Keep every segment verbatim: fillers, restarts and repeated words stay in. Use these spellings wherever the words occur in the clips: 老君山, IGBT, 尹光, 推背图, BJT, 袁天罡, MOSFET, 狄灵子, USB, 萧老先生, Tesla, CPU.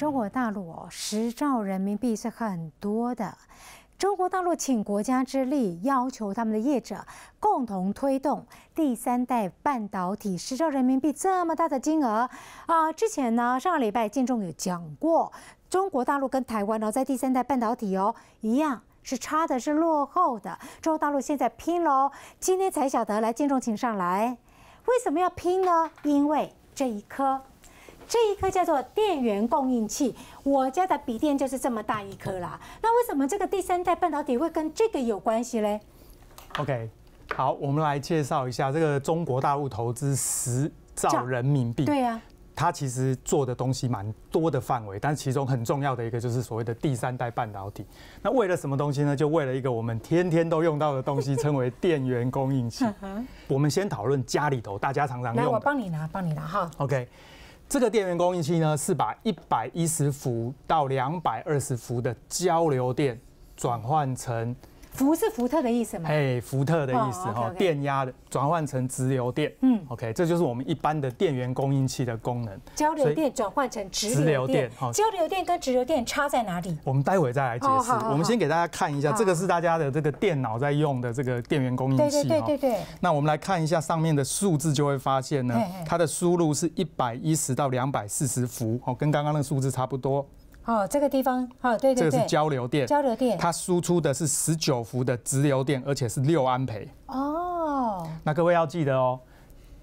中国大陆哦，十兆人民币是很多的。中国大陆请国家之力，要求他们的业者共同推动第三代半导体。十兆人民币这么大的金额啊、呃！之前呢，上个礼拜建中有讲过，中国大陆跟台湾呢，在第三代半导体哦一样。 是差的，是落后的。中国大陆现在拼了哦，今天才晓得，来建中请上来，为什么要拼呢？因为这一颗，这一颗叫做电源供应器。我家的笔电就是这么大一颗啦。那为什么这个第三代半导体会跟这个有关系嘞 ？OK， 好，我们来介绍一下这个中国大陆投资十兆人民币。对呀、啊。 它其实做的东西蛮多的范围，但其中很重要的一个就是所谓的第三代半导体。那为了什么东西呢？就为了一个我们天天都用到的东西，称为电源供应器。我们先讨论家里头大家常常用的。来，我帮你拿，帮你拿哈。OK， 这个电源供应器呢，是把一百一十伏到两百二十伏的交流电转换成伏是伏特的意思吗？哎，伏特的意思哈， oh, okay, okay. 电压的转换成直流电。嗯 ，OK， 这就是我们一般的电源供应器的功能。交流电转换成直流电。交流电跟直流电差在哪里？我们待会再来解释。Oh, 好好好我们先给大家看一下，这个是大家的这个电脑在用的这个电源供应器。对对对对对。那我们来看一下上面的数字，就会发现呢，它的输入是一百一十到两百四十伏，哦，跟刚刚的数字差不多。 哦，这个地方，哦，对对对，这个是交流电，交流电，它输出的是十九伏的直流电，而且是六安培。哦，那各位要记得哦，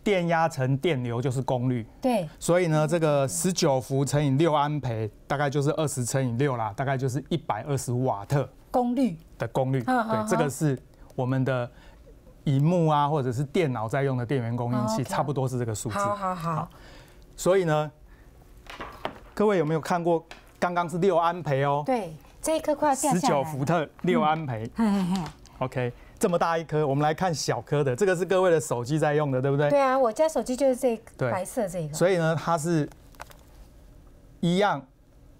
电压乘电流就是功率。对，所以呢，这个十九伏乘以六安培，大概就是二十乘以六啦，大概就是一百二十瓦特功率的功率。对，这个是我们的荧幕啊，或者是电脑在用的电源供应器，差不多是这个数字。好好好。所以呢，各位有没有看过？ 刚刚是六安培哦，对，这一颗快要掉下来了。十九伏特，六安培。嗯、嘿嘿 OK， 这么大一颗，我们来看小颗的，这个是各位的手机在用的，对不对？对啊，我家手机就是这个白色这个。所以呢，它是一样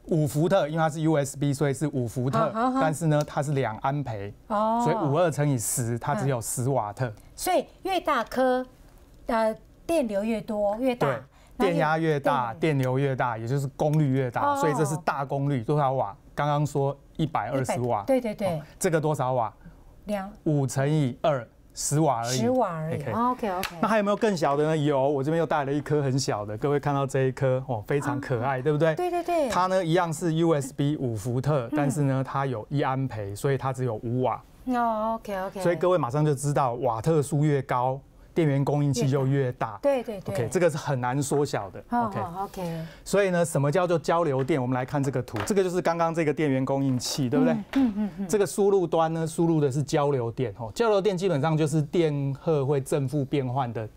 五伏特，因为它是 U S B， 所以是五伏特。好好好但是呢，它是两安培，哦、所以五十二乘以十，它只有十瓦特。所以越大颗，呃，电流越多，越大。 电压越大，电流越大，也就是功率越大，所以这是大功率多少瓦？刚刚说一百二十瓦，对对对，这个多少瓦？两五乘以二，十瓦而已。十瓦而已。OK OK。那还有没有更小的呢？有，我这边又带了一颗很小的，各位看到这一颗哦，非常可爱，对不对？对对对。它呢一样是 U S B 五伏特，但是呢它有一安培，所以它只有五瓦。哦 ，OK OK。所以各位马上就知道，瓦特数越高。 电源供应器就越大，对对对 ，OK， 这个是很难缩小的 ，OK OK。所以呢，什么叫做交流电？我们来看这个图，这个就是刚刚这个电源供应器，对不对？嗯嗯嗯。这个输入端呢，输入的是交流电哦，交流电基本上就是电荷会正负变换的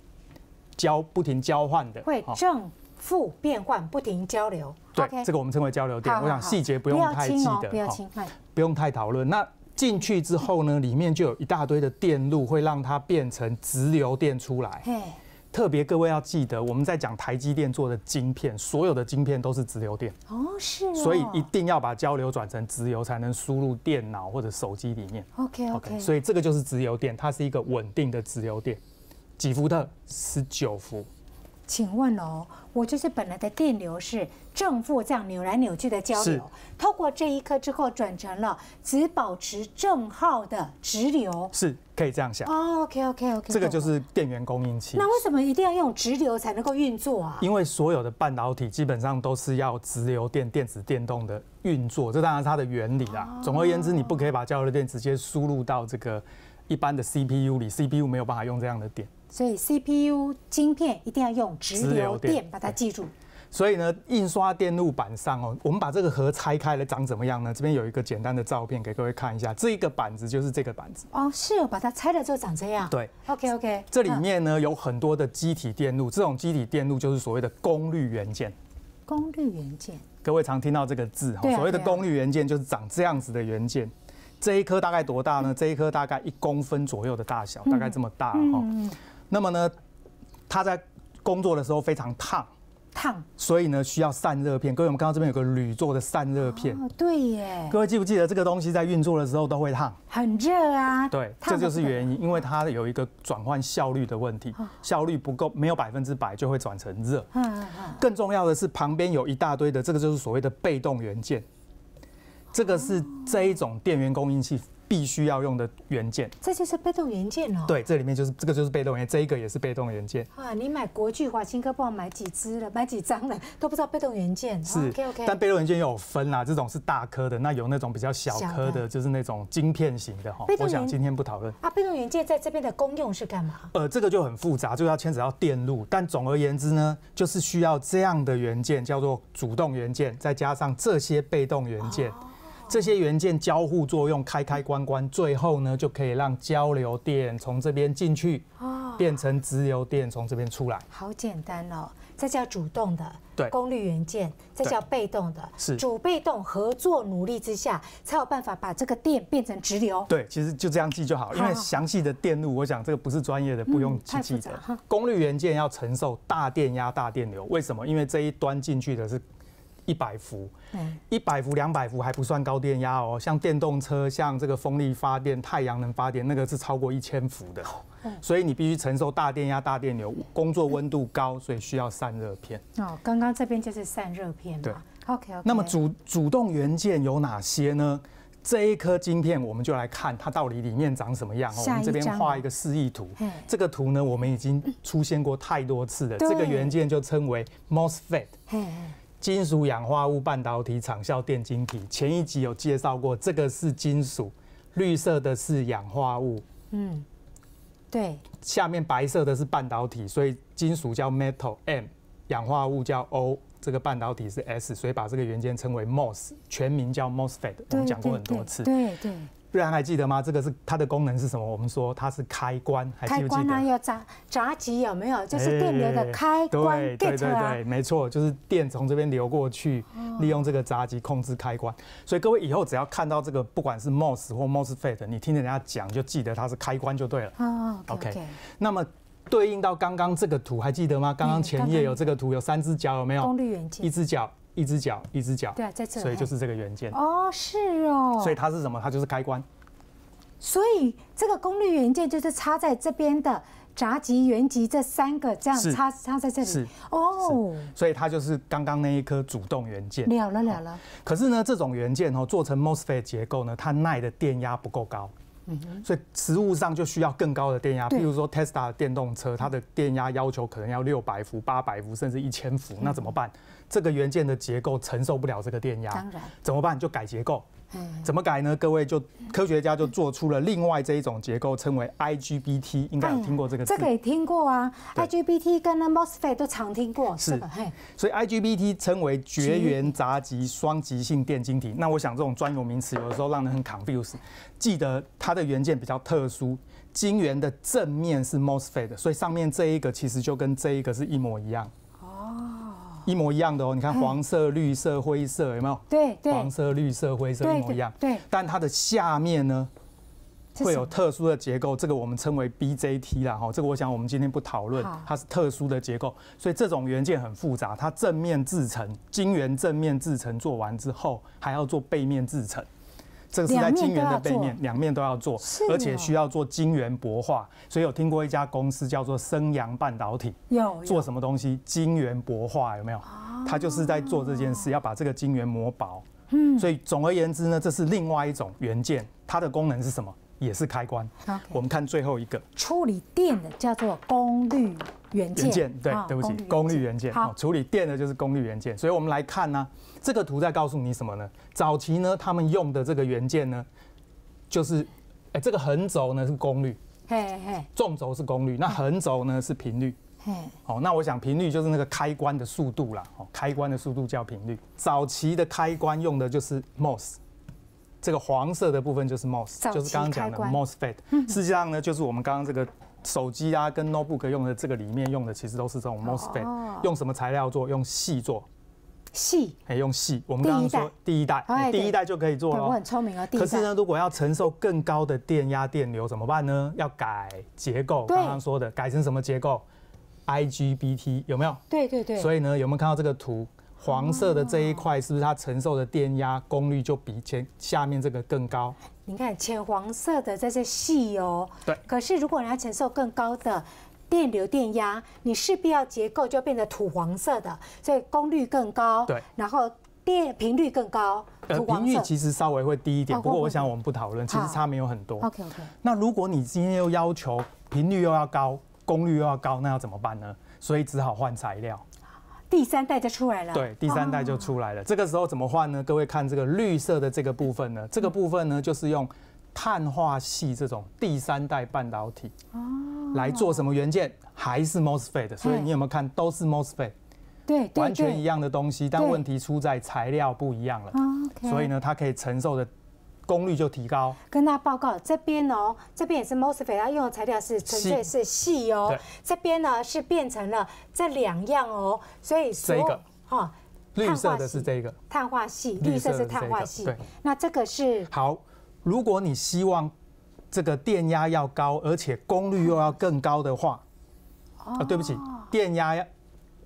交，不停交换的，会正负变换，不停交流。对，这个我们称为交流电。我想细节不用太记得，不要轻，不用太讨论。那 进去之后呢，里面就有一大堆的电路，会让它变成直流电出来。特别各位要记得，我们在讲台积电做的晶片，所有的晶片都是直流电。哦，是哦。所以一定要把交流转成直流，才能输入电脑或者手机里面。OK OK。所以这个就是直流电，它是一个稳定的直流电，几伏特？十九伏。请问哦，我就是本来的电流是。 正负这样扭来扭去的交流，透过这一颗之后转成了只保持正号的直流，是可以这样想。Oh, OK OK OK， 这个就是电源供应器。那为什么一定要用直流才能够运作啊？因为所有的半导体基本上都是要直流电、电子电动的运作，这当然是它的原理啦。Oh. 总而言之，你不可以把交流电直接输入到这个一般的 C P U 里 ，C P U 没有办法用这样的电。所以 C P U 晶片一定要用直流电，把它记住。 所以呢，印刷电路板上哦，我们把这个盒拆开来，长怎么样呢？这边有一个简单的照片给各位看一下，这一个板子就是这个板子哦，是哦，把它拆了之后长这样。对 ，OK OK。这里面呢有很多的基体电路，这种基体电路就是所谓的功率元件。功率元件，各位常听到这个字哈，所谓的功率元件就是长这样子的元件。这一颗大概多大呢？这一颗大概一公分左右的大小，大概这么大哈。那么呢，它在工作的时候非常烫。烫，所以呢需要散热片。各位，我们看到这边有个铝做的散热片，哦，对耶。各位记不记得这个东西在运作的时候都会烫，很热啊。对，这就是原因，因为它有一个转换效率的问题，哦、效率不够，没有百分之百就会转成热。嗯嗯嗯。更重要的是，旁边有一大堆的，这个就是所谓的被动元件，这个是这一种电源供应器。 必须要用的元件，这就是被动元件哦。对，这里面就是这个就是被动元件，这一个也是被动元件。啊，你买国巨、华清科不好买几只了，买几张了都不知道被动元件。是 ，OK OK。但被动元件又有分啦，这种是大颗的，那有那种比较小颗的，就是那种晶片型的哈。我想今天不讨论。啊，被动元件在这边的功用是干嘛？呃，这个就很复杂，就要牵扯到电路。但总而言之呢，就是需要这样的元件，叫做主动元件，再加上这些被动元件。哦 这些元件交互作用，开开关关，最后呢就可以让交流电从这边进去，哦，变成直流电从这边出来。好简单哦，这叫主动的，对，功率元件，这叫被动的，是主被动合作努力之下，才有办法把这个电变成直流。对，其实就这样记就好，因为详细的电路，我想这个不是专业的，不用去记得。嗯、功率元件要承受大电压、大电流，为什么？因为这一端进去的是。 一百伏，一百伏、两百伏还不算高电压哦。像电动车、像这个风力发电、太阳能发电，那个是超过一千伏的。所以你必须承受大电压、大电流，工作温度高，所以需要散热片。哦，刚刚这边就是散热片嘛。对 ，OK OK。那么主主动元件有哪些呢？这一颗晶片，我们就来看它到底里面长什么样。我们这边画一个示意图。这个图呢，我们已经出现过太多次了。这个元件就称为 MOSFET。 金属氧化物半导体场效电晶体，前一集有介绍过，这个是金属，绿色的是氧化物，嗯，对，下面白色的是半导体，所以金属叫 metal M， 氧化物叫 O， 这个半导体是 S， 所以把这个元件称为 M O S， 全名叫 MOSFET， 我们讲过很多次，对对。 瑞安还记得吗？这个是它的功能是什么？我们说它是开关，还记不记得？开关啊，要闸闸极有没有？就是电流的开关。欸、对对对对，没错，就是电从这边流过去，哦、利用这个闸极控制开关。所以各位以后只要看到这个，不管是 M O S 或 MOSFET， 你听人家讲就记得它是开关就对了。哦 ，OK, okay。Okay. 那么对应到刚刚这个图，还记得吗？刚刚前页有这个图，有三只脚，有没有？功率元件，一只脚。 一只脚，一只脚，对啊，在这，所以就是这个元件哦，是哦，所以它是什么？它就是开关。所以这个功率元件就是插在这边的闸极、原极这三个这样插插在这里，是哦，所以它就是刚刚那一颗主动元件。了了了了。可是呢，这种元件哦，做成 MOSFET 结构呢，它耐的电压不够高。 所以实物上就需要更高的电压，譬如说 Tesla 的电动车，它的电压要求可能要六百伏、八百伏，甚至一千伏，那怎么办？这个元件的结构承受不了这个电压，当然怎么办？就改结构。怎么改呢？各位就科学家就做出了另外这一种结构，称为 I G B T， 应该有听过这个字。这个也听过啊 ，I G B T 跟 MOSFET 都常听过。是，所以 I G B T 称为绝缘闸极双极性电晶体。那我想这种专有名词有的时候让人很 confused。 记得它的元件比较特殊，晶圆的正面是 MOSFET， 所以上面这一个其实就跟这一个是一模一样。哦，一模一样的哦，你看黄色、绿色、灰色有没有？对对，黄色、绿色、灰色一模一样。对，但它的下面呢会有特殊的结构，这个我们称为 B J T 啦哈，这个我想我们今天不讨论，它是特殊的结构，所以这种元件很复杂，它正面制程，晶圆正面制程做完之后，还要做背面制程。 这个是在晶圆的背面，两面都要做，而且需要做晶圆薄化。所以有听过一家公司叫做昇阳半导体，有做什么东西？晶圆薄化有没有？它就是在做这件事，要把这个晶圆磨薄。嗯，所以总而言之呢，这是另外一种元件，它的功能是什么？也是开关。我们看最后一个，处理电的叫做功率元件。对，对不起，功率元件。好，处理电的就是功率元件。所以我们来看呢。 这个图在告诉你什么呢？早期呢，他们用的这个元件呢，就是，哎，这个横轴呢是功率，嘿嘿，纵轴是功率，那横轴呢是频率，嘿，哦，那我想频率就是那个开关的速度啦，哦，开关的速度叫频率。早期的开关用的就是 M O S， 这个黄色的部分就是 M O S， 就是刚刚讲的 MOSFET。实际上呢，就是我们刚刚这个。 手机啊，跟 notebook 用的这个里面用的其实都是这种 MOSFET， 用什么材料做？用矽做。矽，哎，用矽。我们刚刚说第一代，第一代就可以做了。我很聪明哦。可是呢，如果要承受更高的电压、电流怎么办呢？要改结构。刚刚说的，改成什么结构 I G B T 有没有？对对对。所以呢，有没有看到这个图？黄色的这一块是不是它承受的电压功率就比前下面这个更高？你看浅黄色的在这细哦。对。可是如果你要承受更高的电流电压，你势必要结构就变成土黄色的，所以功率更高。对。然后电频率更高。呃，频率其实稍微会低一点，不过我想我们不讨论，其实差没有很多。OK OK。那如果你今天又要求频率又要高，功率又要高，那要怎么办呢？所以只好换材料。 第三代就出来了，对，第三代就出来了。哦、这个时候怎么换呢？各位看这个绿色的这个部分呢，这个部分呢就是用碳化系这种第三代半导体来做什么元件？还是 MOSFET， 所以你有没有看都是 MOSFET， 对，对完全一样的东西，但问题出在材料不一样了，所以呢它可以承受的功率就提高。跟大家报告，这边哦，这边也是 MOSFET， 它用的材料是纯粹是矽哦。这边呢是变成了这两样哦，所以这个哈，绿色的是这个碳化矽，绿色是碳化矽。对，那这个是好。如果你希望这个电压要高，而且功率又要更高的话，啊，对不起，电压要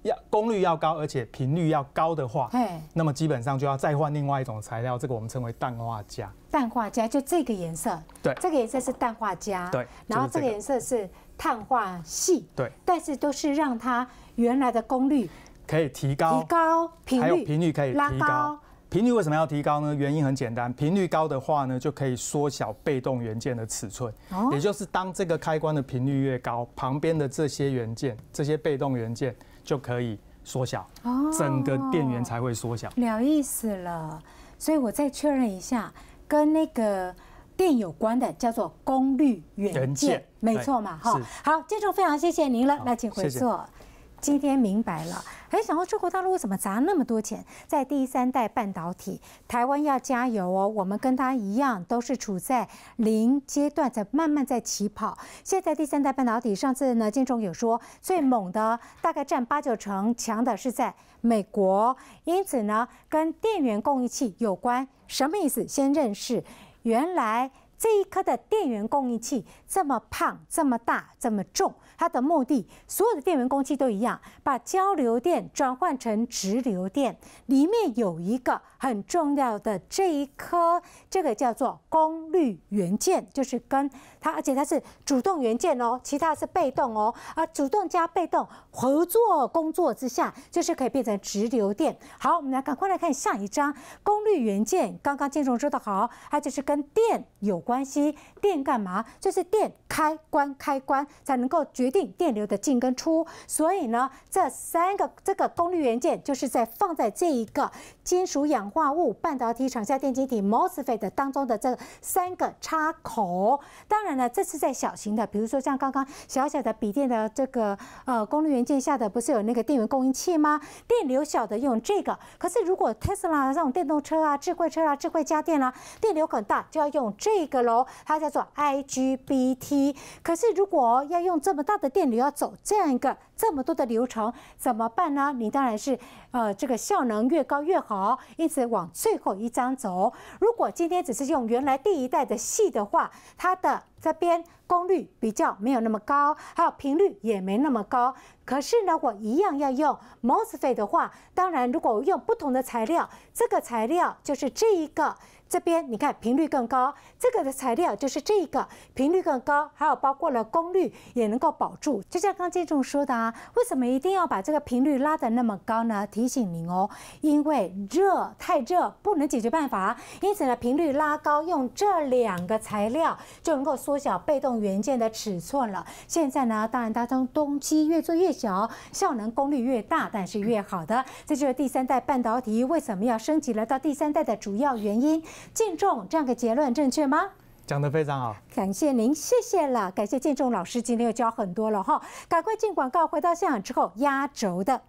要功率要高，而且频率要高的话，那么基本上就要再换另外一种材料，这个我们称为氮化镓。 氮化镓就这个颜色，对，这个颜色是氮化镓，对，然后这个颜色是碳化系，对，但是都是让它原来的功率可以提高，提高频率，还有频率可以提高。频率为什么要提高呢？原因很简单，频率高的话呢，就可以缩小被动元件的尺寸，也就是当这个开关的频率越高，旁边的这些元件、这些被动元件就可以缩小，整个电源才会缩小。了意思了，所以我再确认一下。 跟那个电有关的叫做功率元件，没错嘛，哈。好，这种非常谢谢您了，那请回座。今天明白了，哎，想到中国大陆为什么砸那么多钱在第三代半导体？台湾要加油哦，我们跟它一样都是处在零阶段，在慢慢在起跑。现在第三代半导体，上次呢，建中有说最猛的大概占八九成，强的是在美国，因此呢，跟电源供应器有关。 什么意思？先认识，原来这一颗的电源供应器这么胖、这么大、这么重，它的目的，所有的电源供应器都一样，把交流电转换成直流电。里面有一个很重要的这一颗，这个叫做功率元件，就是跟它，而且它是主动元件哦，其他是被动哦，而主动加被动合作工作之下，就是可以变成直流电。好，我们来赶快来看下一张功率元件。刚刚建中说的好，它就是跟电有关。 关系电干嘛？就是电开关，开关才能够决定电流的进跟出。所以呢，这三个这个功率元件就是在放在这一个金属氧化物半导体场下电晶体 MOSFET 当中的这三个插口。当然了，这是在小型的，比如说像刚刚小小的笔电的这个呃功率元件下的，不是有那个电源供应器吗？电流小的用这个。可是如果 Tesla 这种电动车啊、智慧车啊、智慧家电啊，电流很大，就要用这个。 它叫做 I G B T， 可是如果要用这么大的电流，要走这样一个这么多的流程，怎么办呢？你当然是呃，这个效能越高越好，因此往最后一张走。如果今天只是用原来第一代的系的话，它的这边功率比较没有那么高，还有频率也没那么高。可是呢，我一样要用 MOSFET 的话，当然如果我用不同的材料，这个材料就是这一个。 这边你看频率更高，这个的材料就是这个频率更高，还有包括了功率也能够保住。就像刚建中说的啊，为什么一定要把这个频率拉得那么高呢？提醒您哦，因为热太热不能解决办法，因此呢频率拉高，用这两个材料就能够缩小被动元件的尺寸了。现在呢，当然当中东西越做越小，效能功率越大，但是越好的，这就是第三代半导体为什么要升级了到第三代的主要原因。 建中这样的结论正确吗？讲得非常好，感谢您，谢谢了，感谢建中老师，今天又教很多了哈，赶快进广告，回到现场之后压轴的。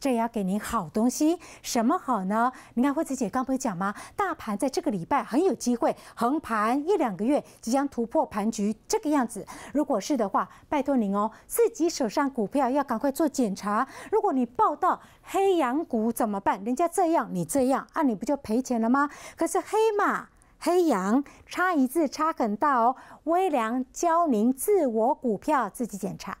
这也要给您好东西，什么好呢？你看惠子姐刚不是讲吗？大盘在这个礼拜很有机会横盘一两个月，即将突破盘局这个样子。如果是的话，拜托您哦，自己手上股票要赶快做检查。如果你报到黑羊股怎么办？人家这样，你这样，啊，你不就赔钱了吗？可是黑马。 黑羊差一字差很大哦，微良教您自我股票自己检查。